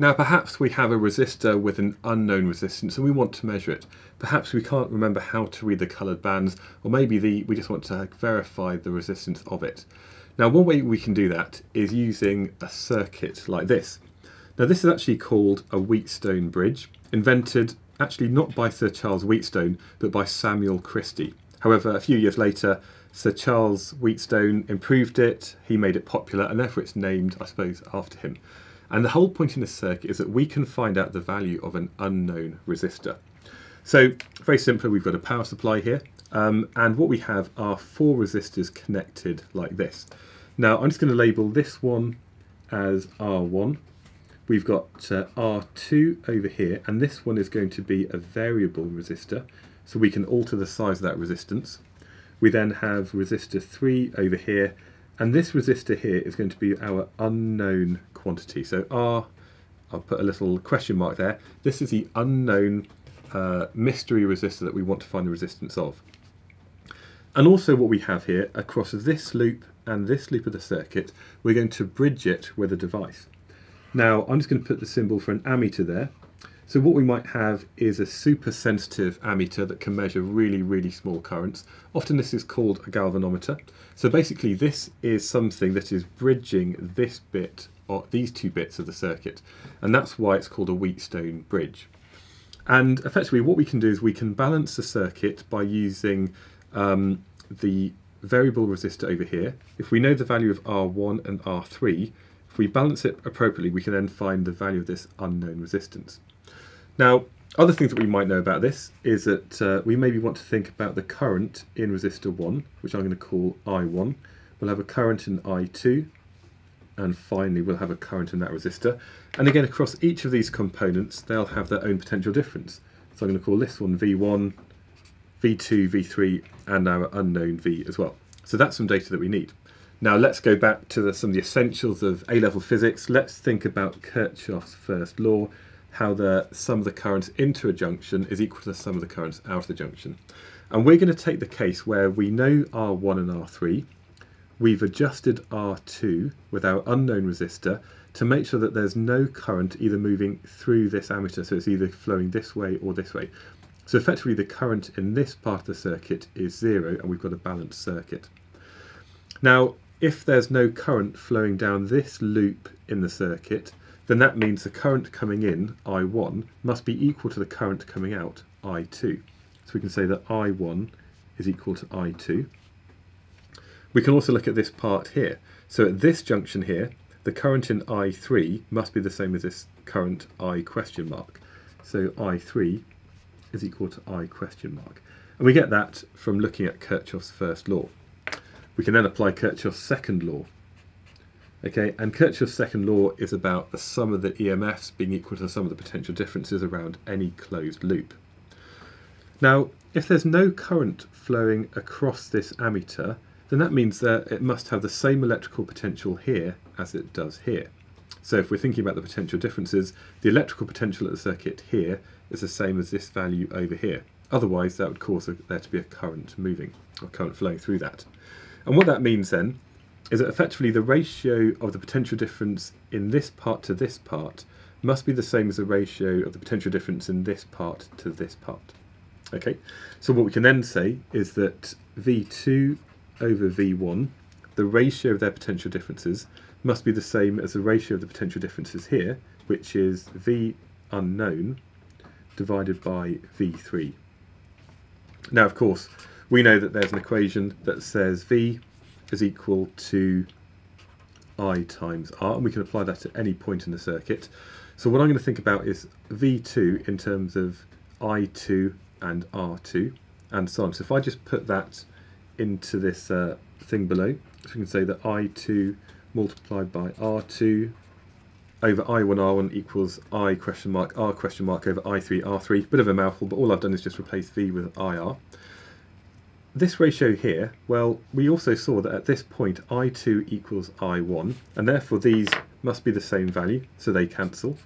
Now perhaps we have a resistor with an unknown resistance and we want to measure it. Perhaps we can't remember how to read the coloured bands, or maybe we just want to verify the resistance of it. Now one way we can do that is using a circuit like this. Now this is actually called a Wheatstone bridge, invented actually not by Sir Charles Wheatstone but by Samuel Christie. However, a few years later Sir Charles Wheatstone improved it, he made it popular, and therefore it's named, I suppose, after him. And the whole point in this circuit is that we can find out the value of an unknown resistor. So very simply, we've got a power supply here, and what we have are four resistors connected like this. Now I'm just going to label this one as R1. We've got R2 over here, and this one is going to be a variable resistor, so we can alter the size of that resistance. We then have resistor 3 over here, and this resistor here is going to be our unknown quantity. So R, I'll put a little question mark there, this is the unknown mystery resistor that we want to find the resistance of. And also what we have here, across this loop and this loop of the circuit, we're going to bridge it with a device. Now I'm just going to put the symbol for an ammeter there. So what we might have is a super sensitive ammeter that can measure really, really small currents. Often this is called a galvanometer. So basically this is something that is bridging this bit, or these two bits of the circuit. And that's why it's called a Wheatstone bridge. And effectively what we can do is we can balance the circuit by using the variable resistor over here. If we know the value of R1 and R3, if we balance it appropriately, we can then find the value of this unknown resistance. Now, other things that we might know about this is that we maybe want to think about the current in resistor 1, which I'm going to call I1. We'll have a current in I2, and finally we'll have a current in that resistor. And again, across each of these components, they'll have their own potential difference. So I'm going to call this one V1, V2, V3, and our unknown V as well. So that's some data that we need. Now let's go back to some of the essentials of A-level physics. Let's think about Kirchhoff's first law, how the sum of the currents into a junction is equal to the sum of the currents out of the junction. And we're going to take the case where we know R1 and R3, we've adjusted R2 with our unknown resistor to make sure that there's no current either moving through this ammeter, so it's either flowing this way or this way. So effectively the current in this part of the circuit is zero and we've got a balanced circuit. Now if there's no current flowing down this loop in the circuit, then that means the current coming in, I1, must be equal to the current coming out, I2. So we can say that I1 is equal to I2. We can also look at this part here. So at this junction here, the current in I3 must be the same as this current I question mark. So I3 is equal to I question mark. And we get that from looking at Kirchhoff's first law. We can then apply Kirchhoff's second law. Okay, and Kirchhoff's second law is about the sum of the EMFs being equal to the sum of the potential differences around any closed loop. Now, if there's no current flowing across this ammeter, then that means that it must have the same electrical potential here as it does here. So if we're thinking about the potential differences, the electrical potential at the circuit here is the same as this value over here. Otherwise, that would cause there to be a current moving, or current flowing through that. And what that means then is that effectively the ratio of the potential difference in this part to this part must be the same as the ratio of the potential difference in this part to this part. Okay, so what we can then say is that V2 over V1, the ratio of their potential differences, must be the same as the ratio of the potential differences here, which is V unknown divided by V3. Now, of course, we know that there's an equation that says V is equal to I times R, and we can apply that at any point in the circuit. So what I'm going to think about is V2 in terms of I2 and R2 and so on. So if I just put that into this thing below, so we can say that I2 multiplied by R2 over I1 R1 equals I question mark R question mark over I3 R3. Bit of a mouthful, but all I've done is just replace V with IR. This ratio here, well, we also saw that at this point I2 equals I1, and therefore these must be the same value, so they cancel.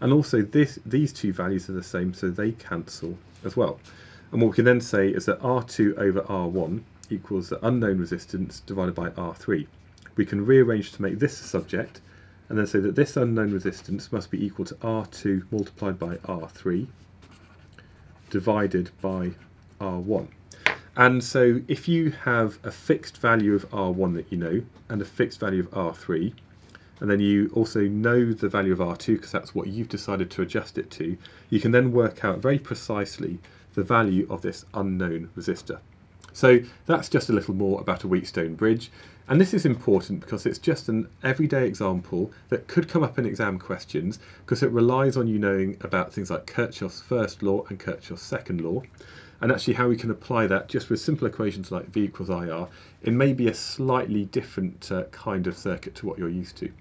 And also these two values are the same, so they cancel as well. And what we can then say is that R2 over R1 equals the unknown resistance divided by R3. We can rearrange to make this a subject, and then say that this unknown resistance must be equal to R2 multiplied by R3 divided by R1. And so if you have a fixed value of R1 that you know and a fixed value of R3, and then you also know the value of R2 because that's what you've decided to adjust it to, you can then work out very precisely the value of this unknown resistor. So that's just a little more about a Wheatstone bridge, and this is important because it's just an everyday example that could come up in exam questions because it relies on you knowing about things like Kirchhoff's first law and Kirchhoff's second law, and actually how we can apply that just with simple equations like V equals IR in maybe a slightly different kind of circuit to what you're used to.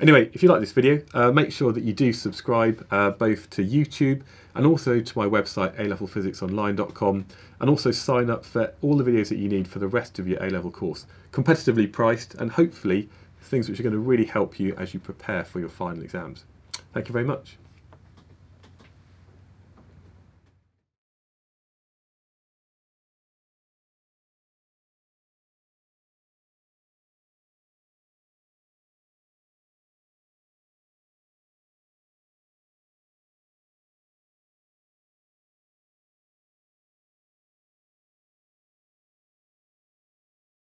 Anyway, if you like this video, make sure that you do subscribe both to YouTube and also to my website alevelphysicsonline.com, and also sign up for all the videos that you need for the rest of your A-level course, competitively priced and hopefully things which are going to really help you as you prepare for your final exams. Thank you very much.